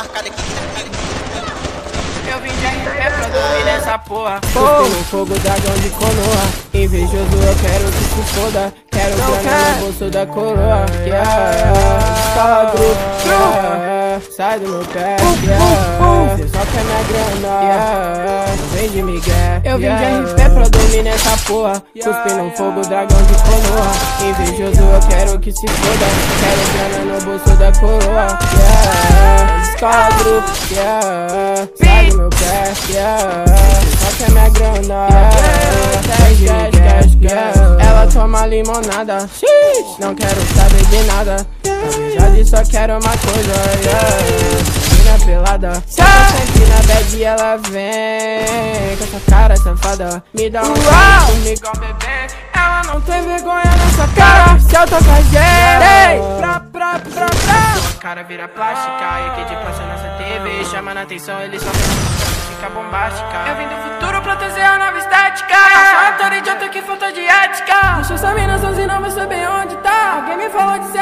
marcado aqui. Eu vim de arrepé pra dormir nessa porra. Cuspindo fogo, dragão de Konoha. Invejoso, eu quero que se foda. Quero grana no bolso da coroa. Fala grupo, sai do meu pé. Cê só quer minha grana, não vem de migué. Eu vim de arrepé pra dormir nessa porra. Cuspindo fogo, dragão de Konoha. Invejoso, eu quero que se foda. Quero grana no bolso da coroa. Fala grupo, sai do meu pé. Só quer minha grana, vem de migué. Ela toma limonada, não quero saber de nada. Na verdade só quero uma coisa, mina pelada. Sempre na bad ela vem com essa cara safada. Me dá um beijo comigo ao bebê. Ela não tem vergonha nessa cara. Se eu tô fazendo pra cara vira plástica. E que de passa nessa TV, chamando a atenção, ele só fica bombástica. Eu vim do futuro proteger a nova estética. Eu sou ator idiota que falta de ética. Deixa essa mina sozinha, não vai saber onde tá. Alguém me falou de ser